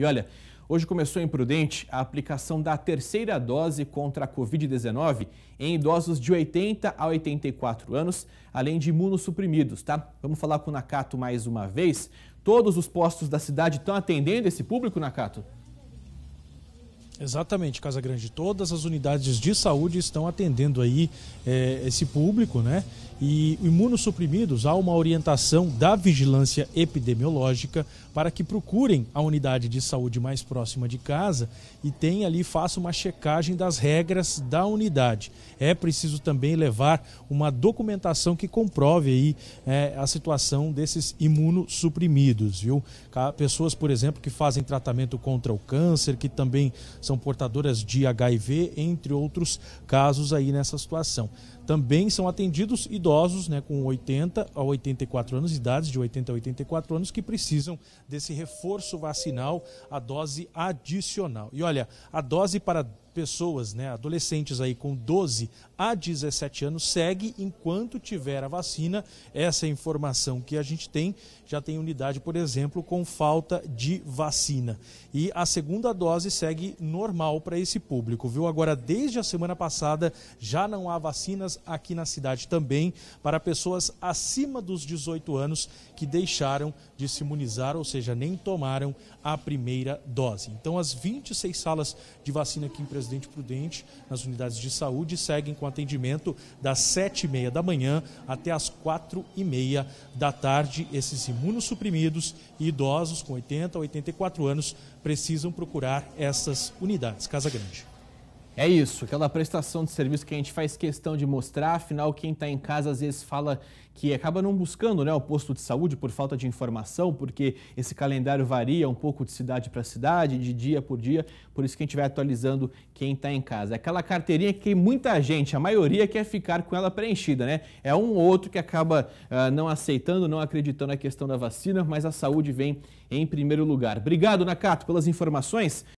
E olha, hoje começou em Prudente a aplicação da terceira dose contra a Covid-19 em idosos de 80 a 84 anos, além de imunossuprimidos, tá? Vamos falar com o Nakato mais uma vez. Todos os postos da cidade estão atendendo esse público, Nakato? Exatamente, Casa Grande. Todas as unidades de saúde estão atendendo aí esse público, né? E imunossuprimidos, há uma orientação da vigilância epidemiológica para que procurem a unidade de saúde mais próxima de casa e tenha ali, faça uma checagem das regras da unidade. É preciso também levar uma documentação que comprove aí a situação desses imunossuprimidos, viu? Pessoas, por exemplo, que fazem tratamento contra o câncer, que também são portadoras de HIV, entre outros casos aí nessa situação. Também são atendidos idosos, né, com 80 a 84 anos, idades de 80 a 84 anos, que precisam desse reforço vacinal, a dose adicional. E olha, a dose para pessoas, né, adolescentes aí com 12 a 17 anos segue enquanto tiver a vacina. Essa é a informação que a gente tem. Já tem unidade, por exemplo, com falta de vacina. E a segunda dose segue normal para esse público, viu? Agora, desde a semana passada, já não há vacinas aqui na cidade também para pessoas acima dos 18 anos que deixaram de se imunizar, ou seja, nem tomaram a primeira dose. Então, as 26 salas de vacina aqui em Presidente Prudente, nas unidades de saúde, seguem com atendimento das 7h30 da manhã até as 4h30 da tarde. Esses imunossuprimidos e idosos com 80 a 84 anos precisam procurar essas unidades. Casa Grande. É isso, aquela prestação de serviço que a gente faz questão de mostrar, afinal quem está em casa às vezes fala que acaba não buscando, né, o posto de saúde por falta de informação, porque esse calendário varia um pouco de cidade para cidade, de dia por dia, por isso que a gente vai atualizando quem está em casa. É aquela carteirinha que muita gente, a maioria, quer ficar com ela preenchida, né? É um ou outro que acaba não aceitando, não acreditando na questão da vacina, mas a saúde vem em primeiro lugar. Obrigado, Nakato, pelas informações.